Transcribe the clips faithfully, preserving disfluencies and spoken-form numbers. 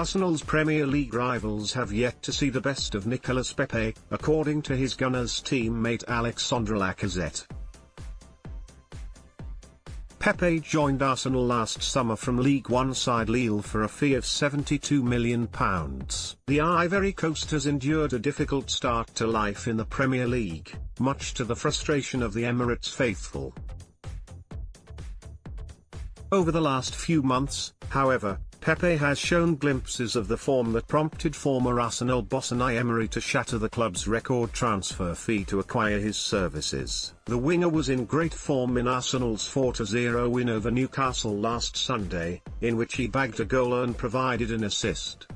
Arsenal's Premier League rivals have yet to see the best of Nicolas Pepe, according to his Gunners teammate Alexandre Lacazette. Pepe joined Arsenal last summer from League One side Lille for a fee of seventy-two million pounds. The Ivory Coast has endured a difficult start to life in the Premier League, much to the frustration of the Emirates faithful. Over the last few months, however, Pepe has shown glimpses of the form that prompted former Arsenal boss Unai Emery to shatter the club's record transfer fee to acquire his services. The winger was in great form in Arsenal's four to zero win over Newcastle last Sunday, in which he bagged a goal and provided an assist.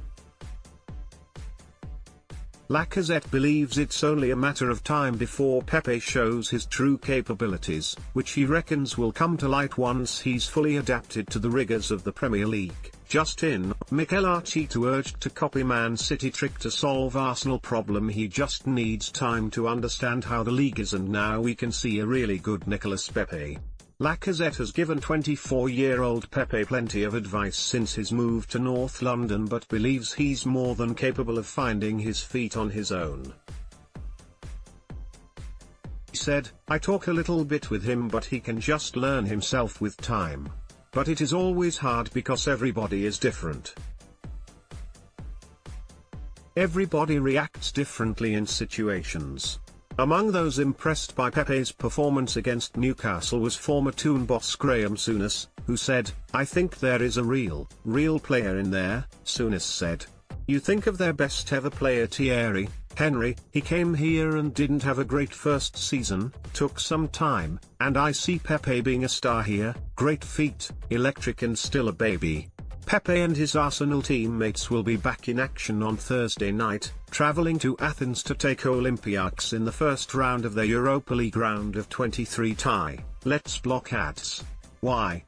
Lacazette believes it's only a matter of time before Pepe shows his true capabilities, which he reckons will come to light once he's fully adapted to the rigours of the Premier League. Just in, Mikel Arteta urged to copy Man City trick to solve Arsenal problem. He just needs time to understand how the league is, and now we can see a really good Nicolas Pepe. Lacazette has given twenty-four-year-old Pepe plenty of advice since his move to North London, but believes he's more than capable of finding his feet on his own. He said, "I talk a little bit with him, but he can just learn himself with time. But it is always hard because everybody is different. Everybody reacts differently in situations." Among those impressed by Pepe's performance against Newcastle was former Toon boss Graham Souness, who said, "I think there is a real, real player in there," Souness said. "You think of their best ever player Thierry Henry, he came here and didn't have a great first season, took some time, and I see Pepe being a star here, great feat, electric and still a baby." Pepe and his Arsenal teammates will be back in action on Thursday night, travelling to Athens to take Olympiacos in the first round of their Europa League round of twenty-three tie. Let's block ads. Why?